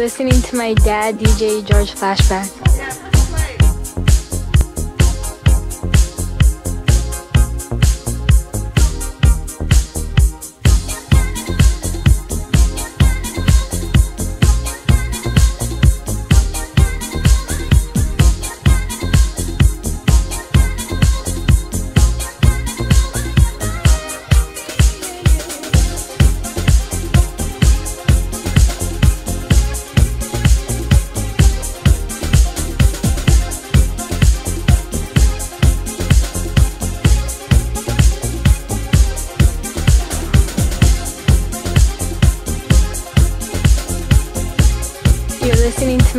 listening to my dad, DJ Georges Flashback. Listening to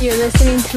You're listening to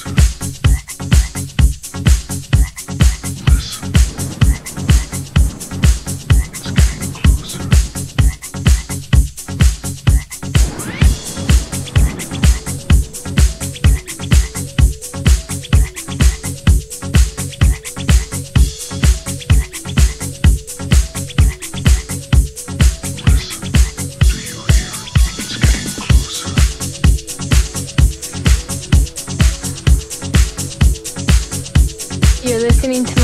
You're listening to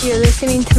You're listening to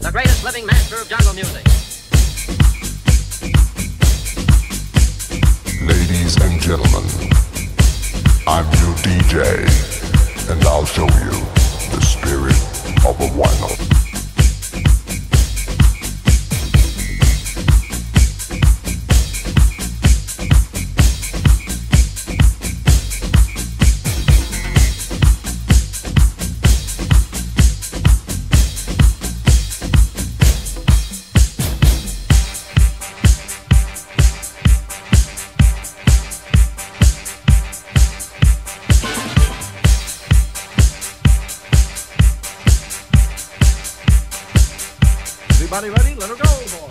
The greatest living master of jungle music. Ladies and gentlemen, I'm your DJ, and I'll show you the spirit of a vinyl. Everybody ready? Let her go, boy.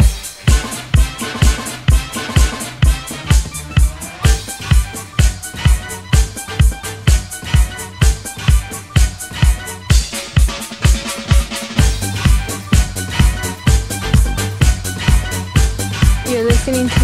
You're listening to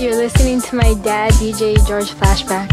You're listening to my dad, DJ Georges Flashback.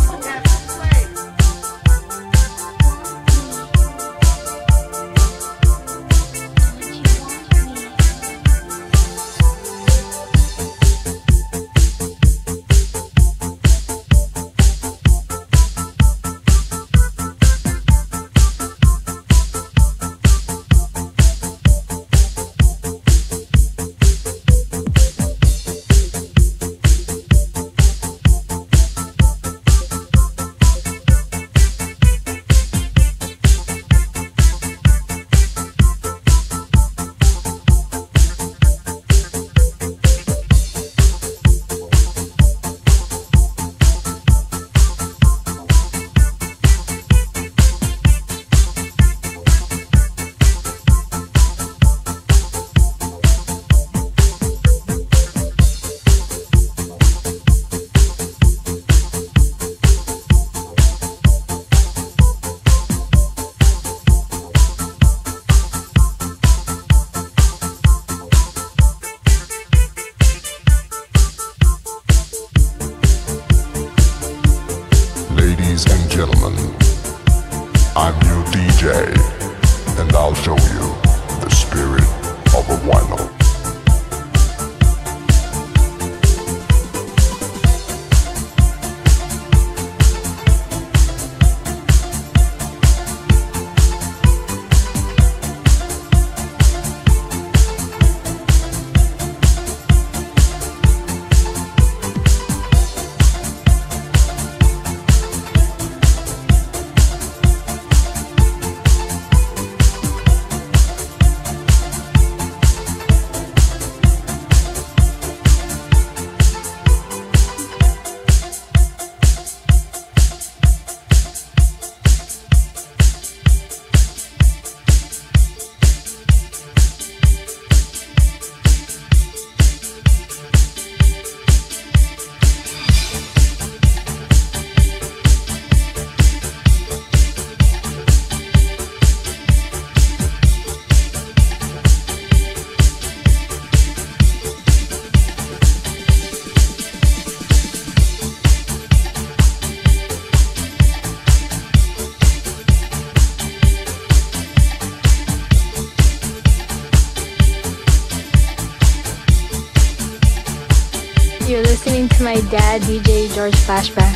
show you the spirit of a vinyl. You're listening to my dad, DJ Georges Flashback.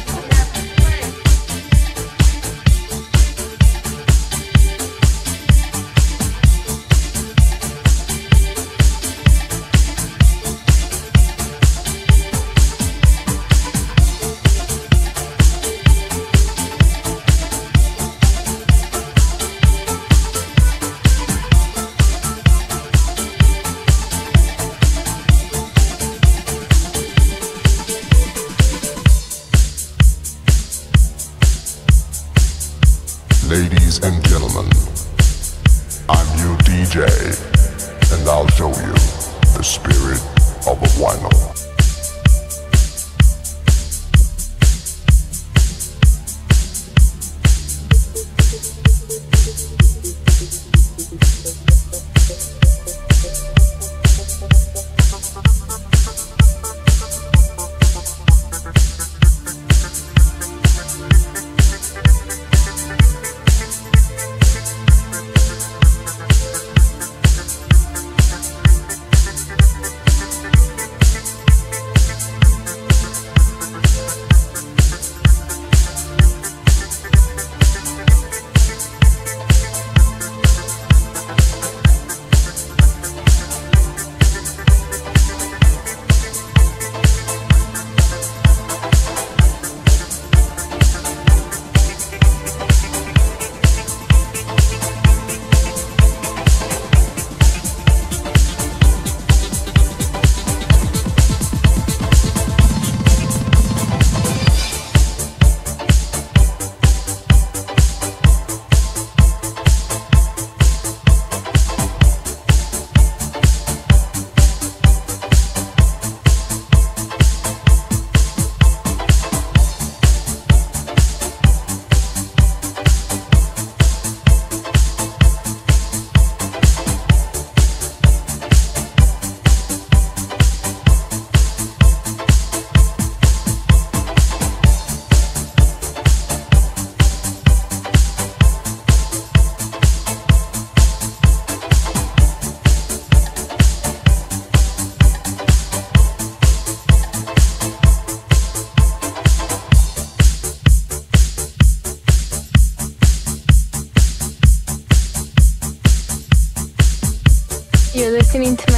Ladies and gentlemen, I'm your DJ, and I'll show you the spirit of a vinyl. You're listening to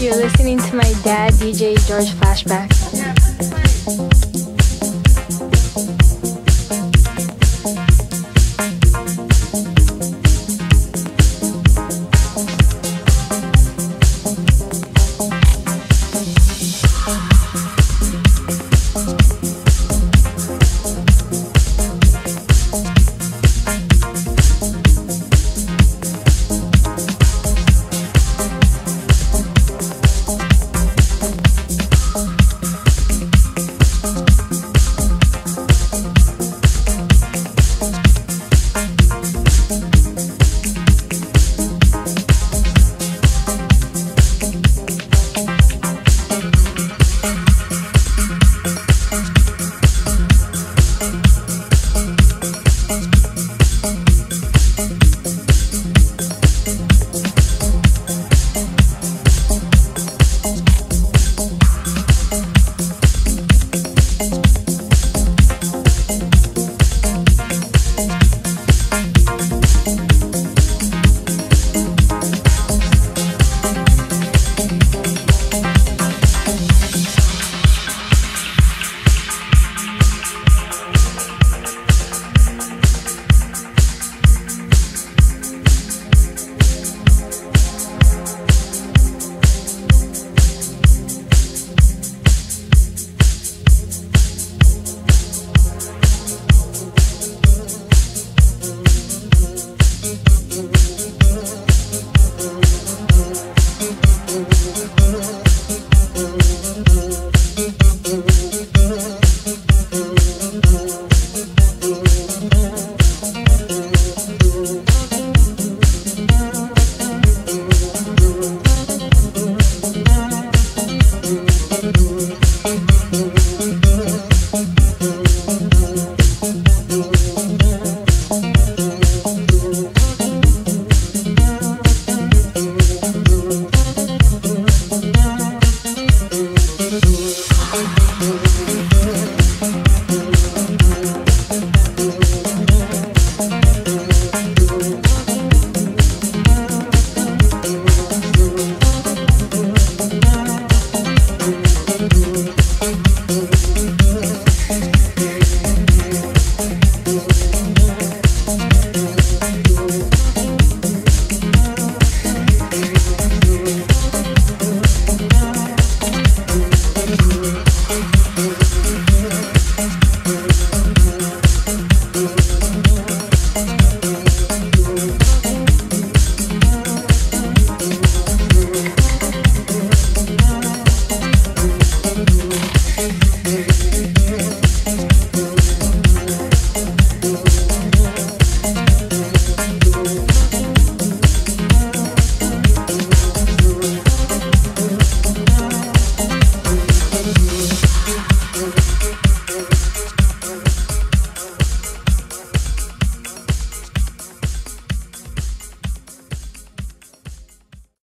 You're listening to my dad, DJ Georges Flashback.